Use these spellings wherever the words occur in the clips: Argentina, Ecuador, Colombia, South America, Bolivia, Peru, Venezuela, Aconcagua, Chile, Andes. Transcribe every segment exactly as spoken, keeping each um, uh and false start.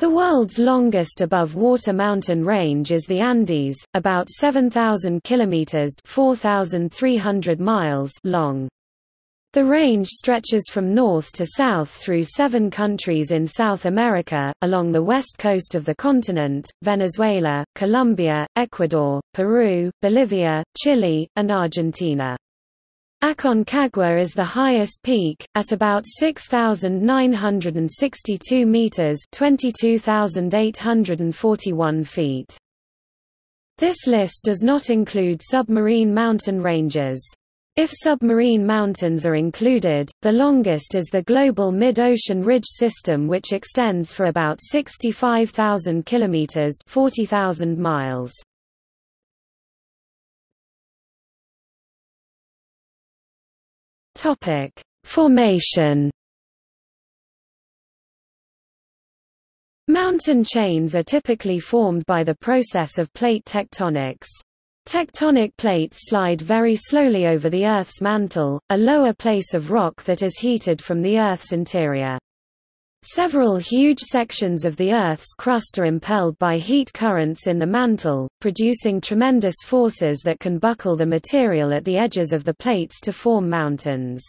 The world's longest above-water mountain range is the Andes, about seven thousand kilometers (four thousand three hundred miles) long. The range stretches from north to south through seven countries in South America, along the west coast of the continent, Venezuela, Colombia, Ecuador, Peru, Bolivia, Chile, and Argentina. Aconcagua is the highest peak, at about six thousand nine hundred sixty-two meters (twenty-two thousand eight hundred forty-one feet). This list does not include submarine mountain ranges. If submarine mountains are included, the longest is the global mid-ocean ridge system, which extends for about sixty-five thousand kilometers (forty thousand miles). Topic: Formation. Mountain chains are typically formed by the process of plate tectonics. Tectonic plates slide very slowly over the Earth's mantle, a lower place of rock that is heated from the Earth's interior. Several huge sections of the Earth's crust are impelled by heat currents in the mantle, producing tremendous forces that can buckle the material at the edges of the plates to form mountains.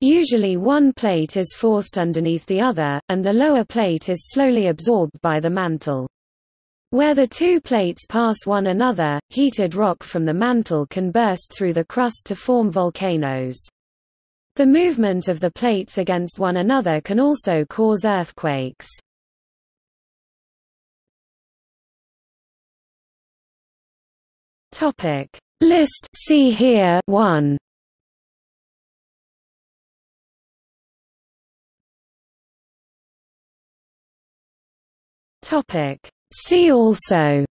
Usually one plate is forced underneath the other, and the lower plate is slowly absorbed by the mantle. Where the two plates pass one another, heated rock from the mantle can burst through the crust to form volcanoes. The movement of the plates against one another can also cause earthquakes. Topic: List. See here. One. Topic: See also.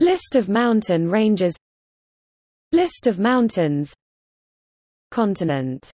List of mountain ranges. List of mountains. Continent.